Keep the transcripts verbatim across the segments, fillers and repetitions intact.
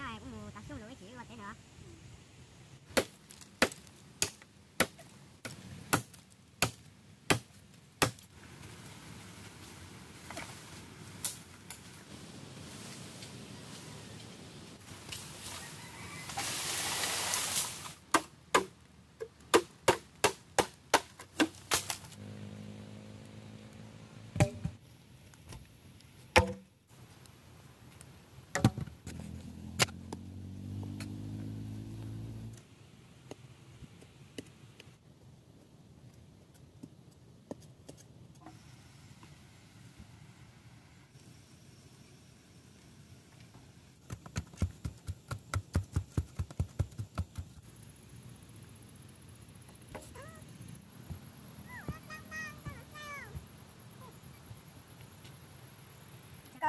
cái này cũng mù, tập trung lưỡi chỉ qua thế nữa. Cô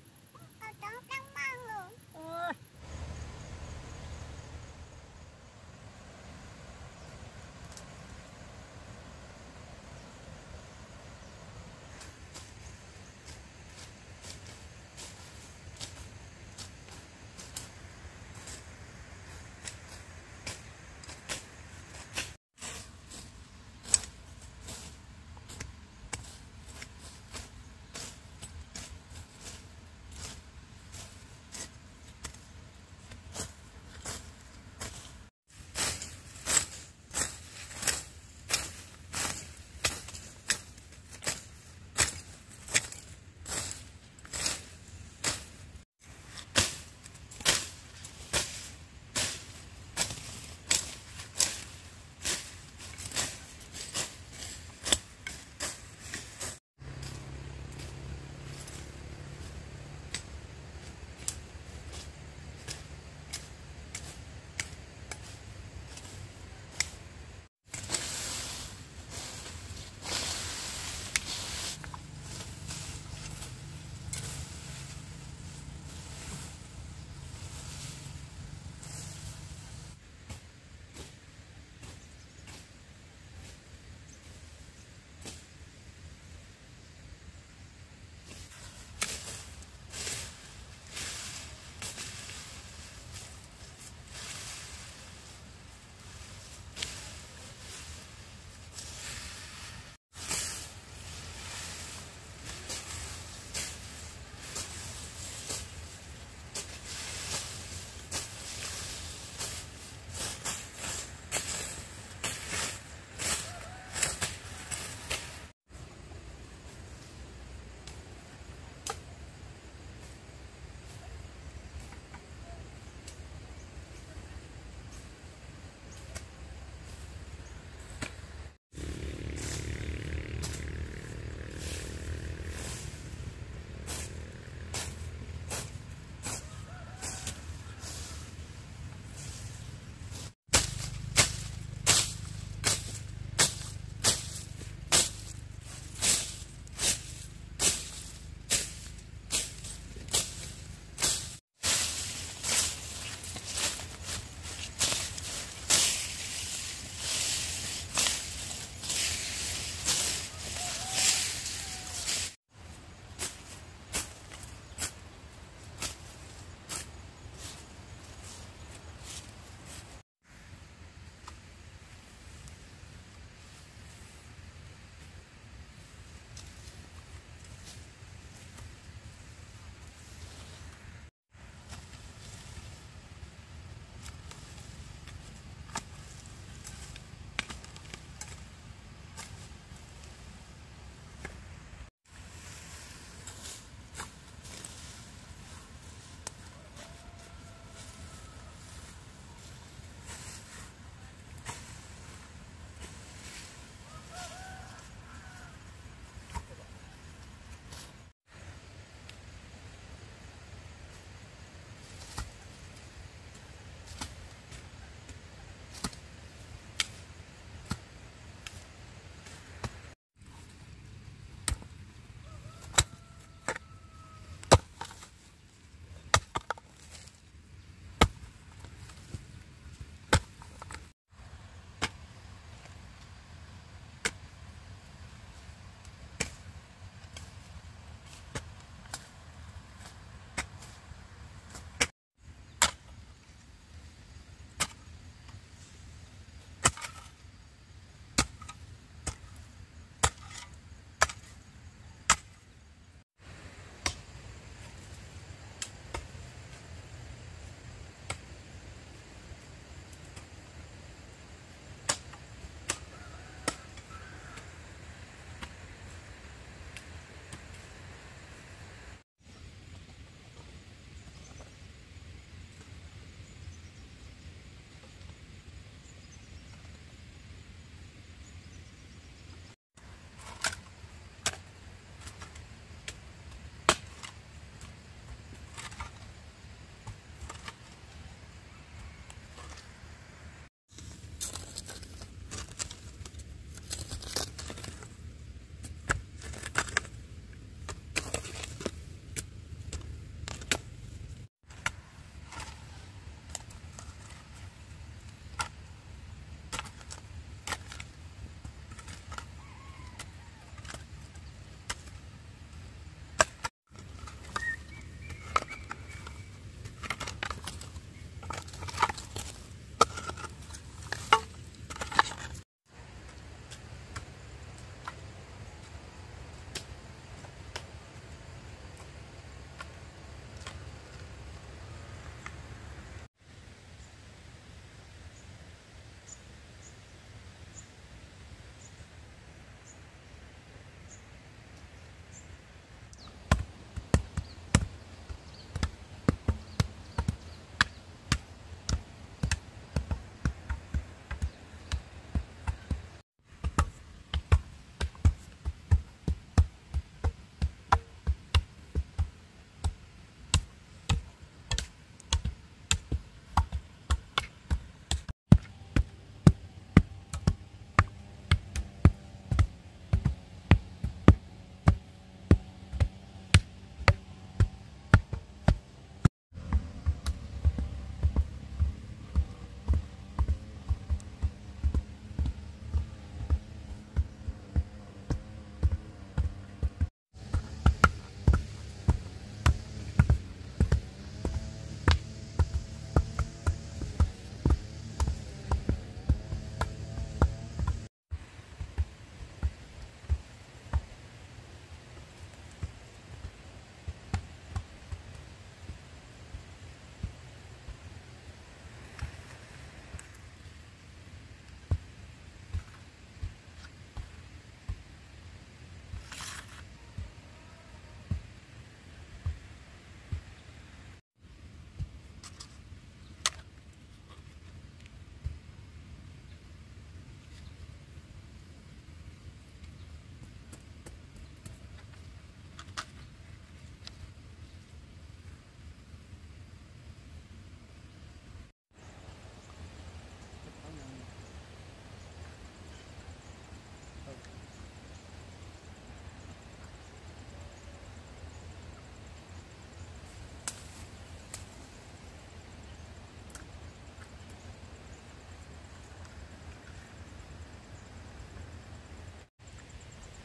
Cô chẳng đang mang rồi. Ôi.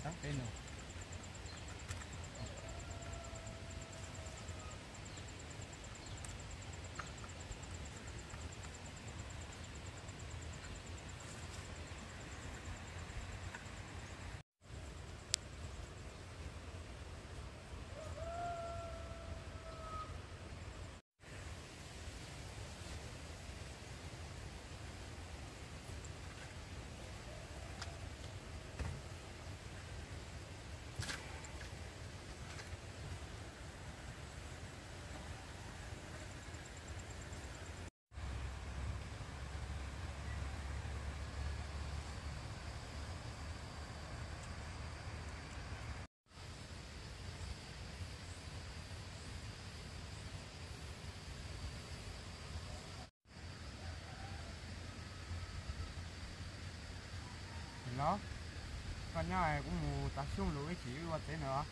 tắt cái nào. Nó còn nhau này cũng mù tập trung lũ cái chỉ vật thế nữa.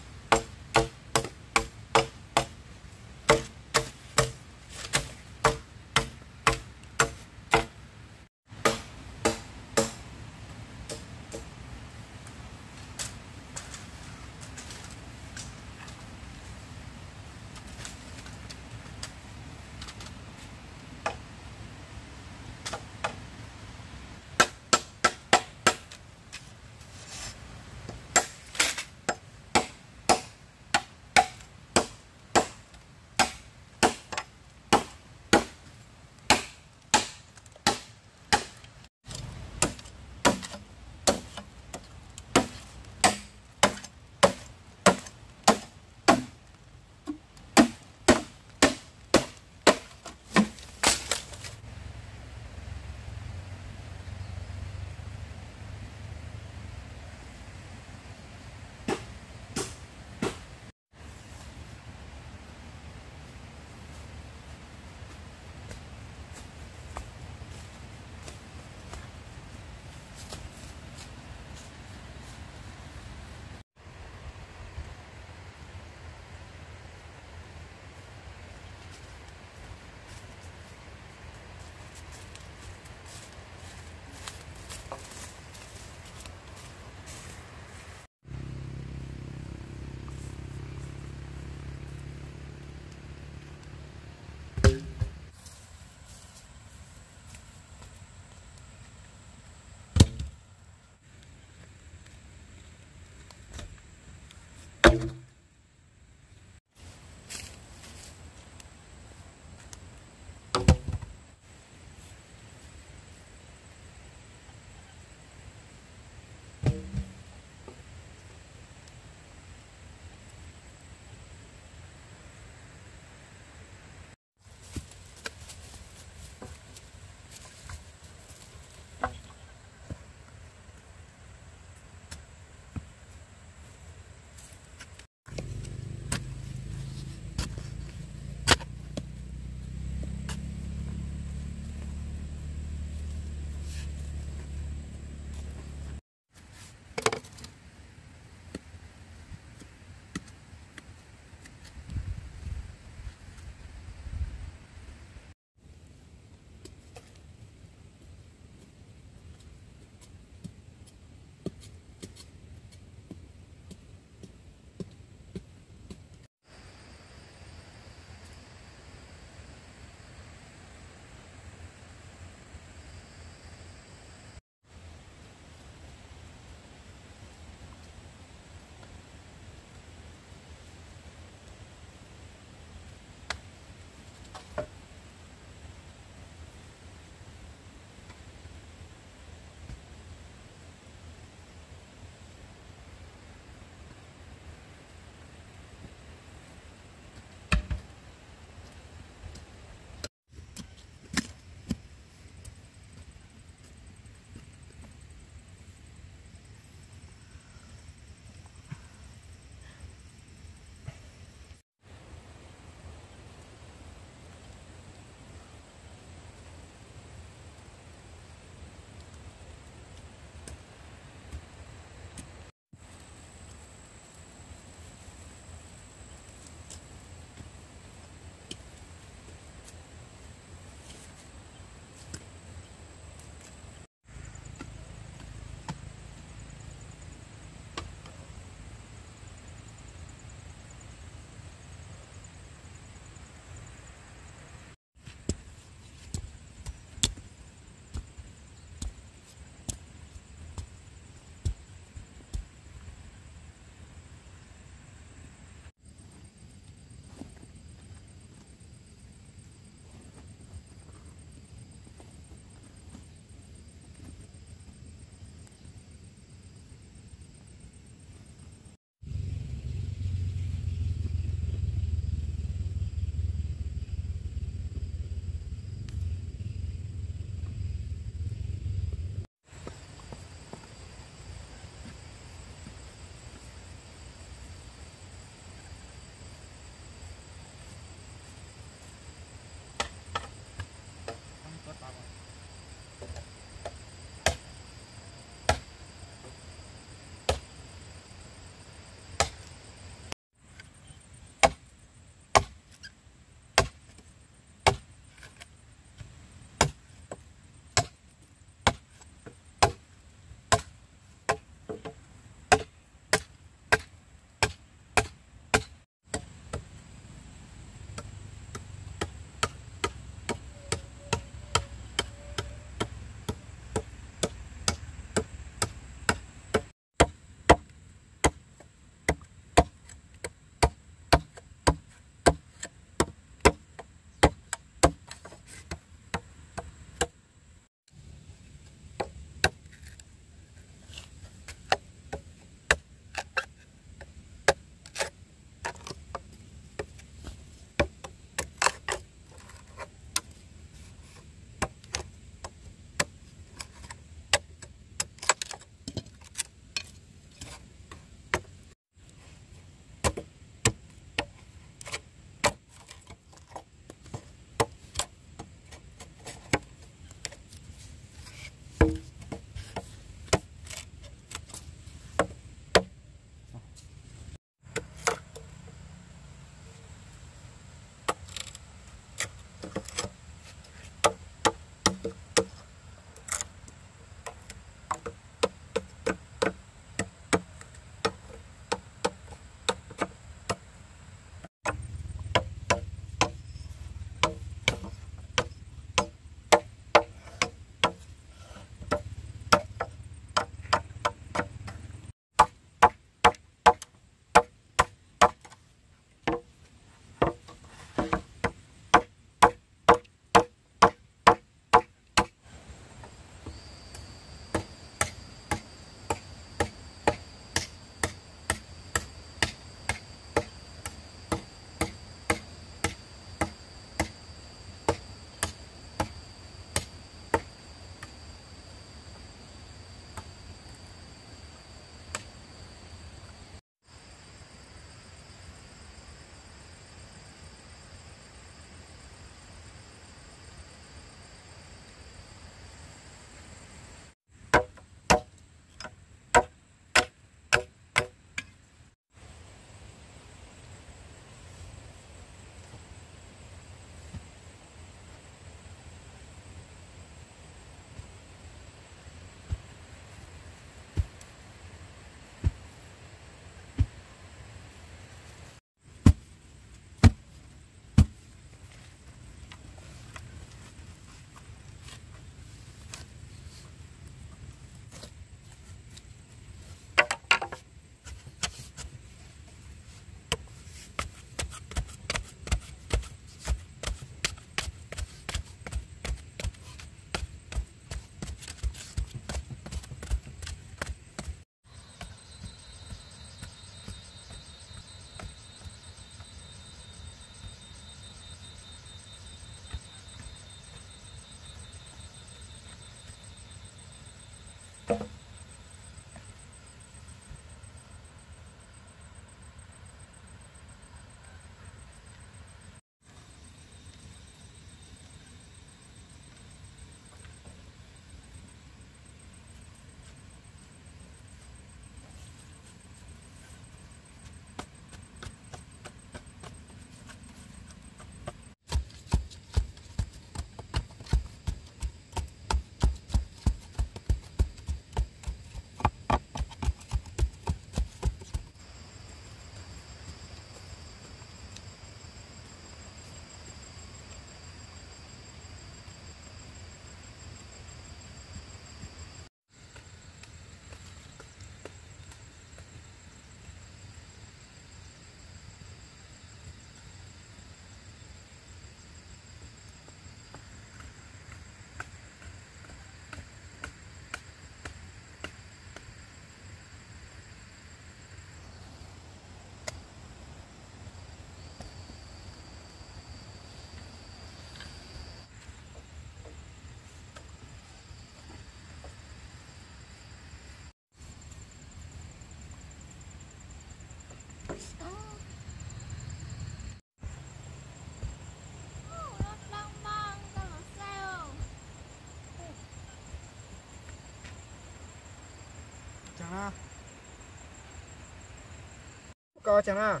Có chẳng à?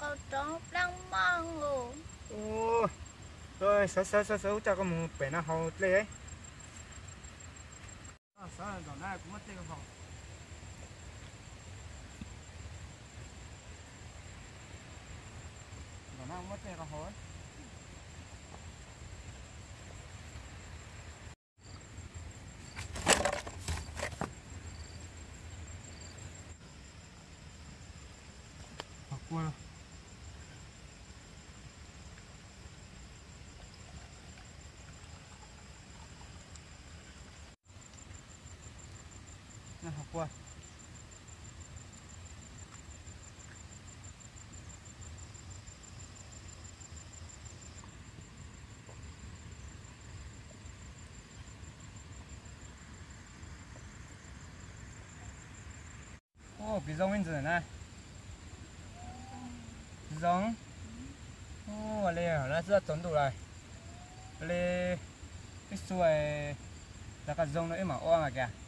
Có trống đang mang luôn. Ồ, rồi sáu sáu sáu sáu cho con một bé nào hầu lê ấy. Sáu lần đầu nay cũng mất tiền phòng. Đầu nay cũng mất tiền phòng ấy. Bueno. No, pues. Oh, cái giống như này. Giống ô lê ở nó rất tốn đủ này lê cái xuôi là cả giống nó mà oang à kìa.